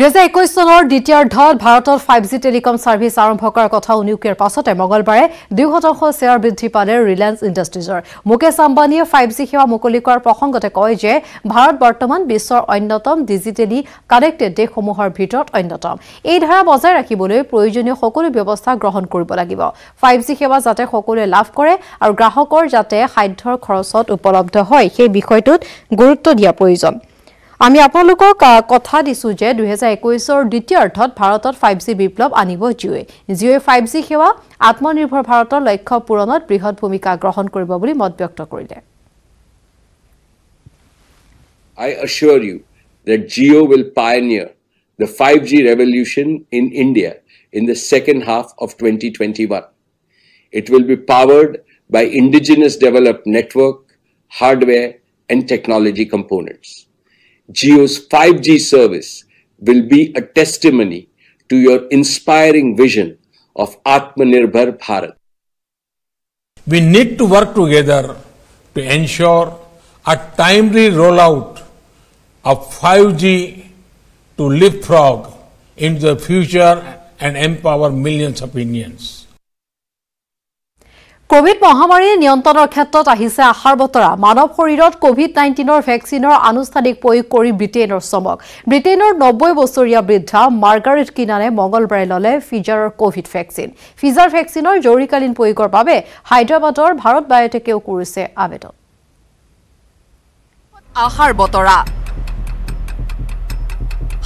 2021 চনৰ দ্বিতীয়াৰ্ধ ভাৰতৰ 5G telecom service আৰম্ভ কৰাৰ কথা উল্লেখ পাছতে মঙলবাৰে 2% শেয়াৰ বৃদ্ধি পালে ৰিলায়েন্স ইণ্ডাষ্ট্ৰিজৰ। মুকেশ আম্বানীয়ে 5G সেৱা মুকলি কৰাৰ প্ৰসংগতে কয় যে ভাৰত বৰ্তমান বিশ্বৰ অন্যতম ডিজিটেলি কানেক্টেড দেশসমূহৰ ভিতৰত অন্যতম। এই ধাৰা বজাই ৰাখিবলৈ প্ৰয়োজনীয় সকলো ব্যৱস্থা গ্ৰহণ কৰিব লাগিব। 5G সেৱা যাতে সকলোৱে লাভ কৰে আৰু গ্ৰাহকৰ যাতে সাধ্যৰ খৰচত উপলব্ধ হয় সেই বিষয়টোত গুৰুত্ব দিয়া প্ৰয়োজন। आमी आपलोকক कथा दिसु जे 2021 ৰ দ্বিতীয়াৰ্ধত ভাৰতত 5G বিপ্লৱ আনিব জিঅ'য়ে 5G সেৱা আত্মনিৰ্ভৰ ভাৰতৰ লক্ষ্য পূৰণত বৃহৎ ভূমিকা গ্ৰহণ কৰিব বুলি মত ব্যক্ত কৰিলে। I assure you that Jio will pioneer the 5G revolution in India in the second half of 2021. It will be powered by indigenous developed network, hardware and technology components. Jio's 5G service will be a testimony to your inspiring vision of Atmanirbhar Bharat. We need to work together to ensure a timely rollout of 5G to leapfrog into the future and empower millions of Indians. Covid महामारी नियंत्रण क्षेत्र आहिसे आहार बतरा मानव शरीरत कोविड-19 वैक्सीनर आनुष्ठानिक प्रयोग करी ब्रिटेनर चमक। ब्रिटेनर 90 बछरिया वृद्धा Margaret किनाने मंगलबारे लले फिजारर कोविड वैक्सीन। फिजार वैक्सीनर जरुरीकालीन प्रयोगोर बारे हैदराबादर भारत बायोटेकेओ करिसे आवेदन। आहार बतरा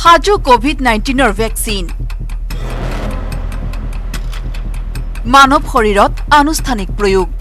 हाजु कोविड-19 वैक्सीन मानव शरीरत आनुष्ठानिक प्रयोग